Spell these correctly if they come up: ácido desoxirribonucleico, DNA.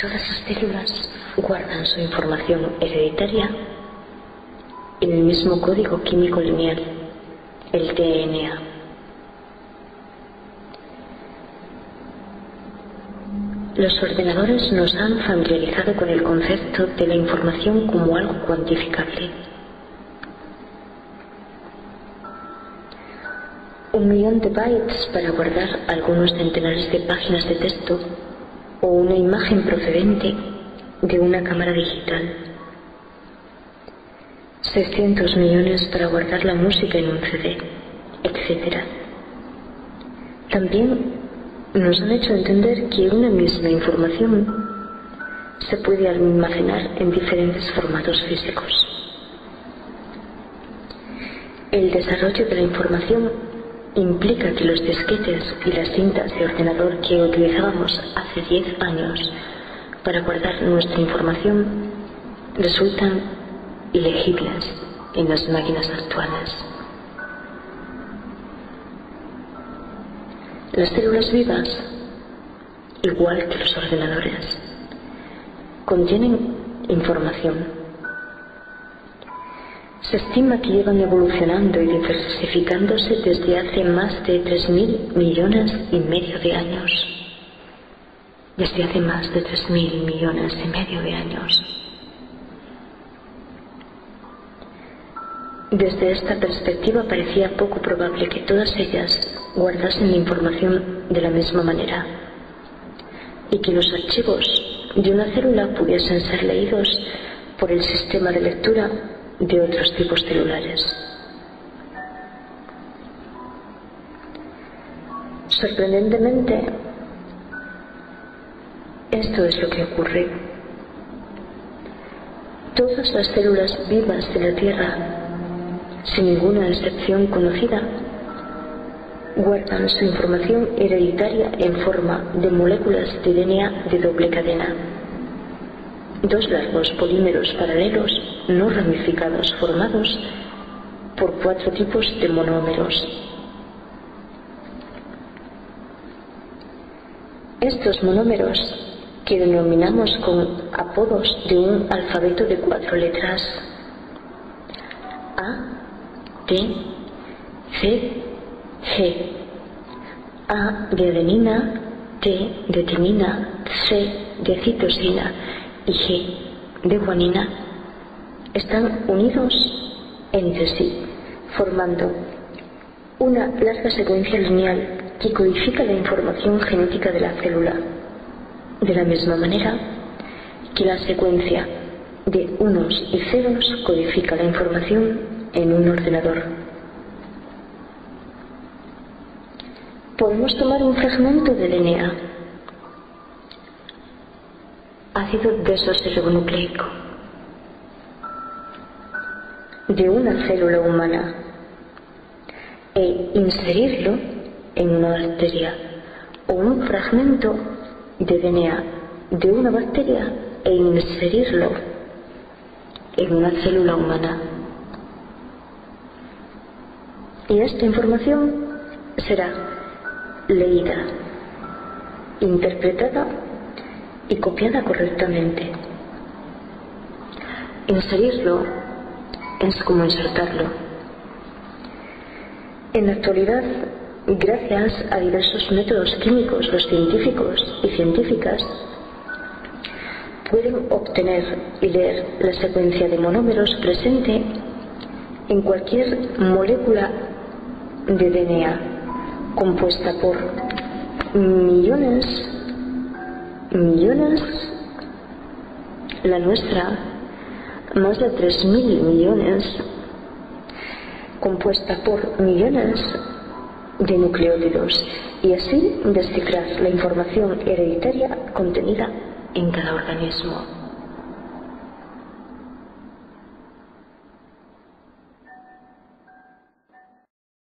Todas sus células guardan su información hereditaria en el mismo código químico lineal, el DNA. Los ordenadores nos han familiarizado con el concepto de la información como algo cuantificable. 1.000.000 de bytes para guardar algunos centenares de páginas de texto o una imagen procedente de una cámara digital. 600 millones para guardar la música en un CD, etc. También nos han hecho entender que una misma información se puede almacenar en diferentes formatos físicos. El desarrollo de la información implica que los disquetes y las cintas de ordenador que utilizábamos hace 10 años para guardar nuestra información resultan ilegibles en las máquinas actuales. Las células vivas, igual que los ordenadores, contienen información. Se estima que llevan evolucionando y diversificándose desde hace más de 3.5 millones de años. Desde esta perspectiva parecía poco probable que todas ellas guardasen la información de la misma manera y que los archivos de una célula pudiesen ser leídos por el sistema de lectura de otros tipos celulares. Sorprendentemente, esto es lo que ocurre. Todas las células vivas de la Tierra, sin ninguna excepción conocida, guardan su información hereditaria en forma de moléculas de DNA de doble cadena. Dos largos polímeros paralelos no ramificados formados por 4 tipos de monómeros. Estos monómeros, que denominamos con apodos de un alfabeto de 4 letras A, T, C, G, A de adenina, T de timina, C de citosina y G de guanina, están unidos entre sí, formando una larga secuencia lineal que codifica la información genética de la célula, de la misma manera que la secuencia de unos y ceros codifica la información en un ordenador. Podemos tomar un fragmento de DNA, ácido desoxirribonucleico, de una célula humana e inserirlo en una bacteria, o un fragmento de DNA de una bacteria e inserirlo en una célula humana. Y esta información será leída, interpretada y copiada correctamente. Inserirlo es como insertarlo. En la actualidad, gracias a diversos métodos químicos, los científicos y científicas pueden obtener y leer la secuencia de monómeros presente en cualquier molécula de DNA compuesta por millones, la nuestra, más de 3.000 millones, compuesta por millones de nucleótidos, y así descifrar la información hereditaria contenida en cada organismo.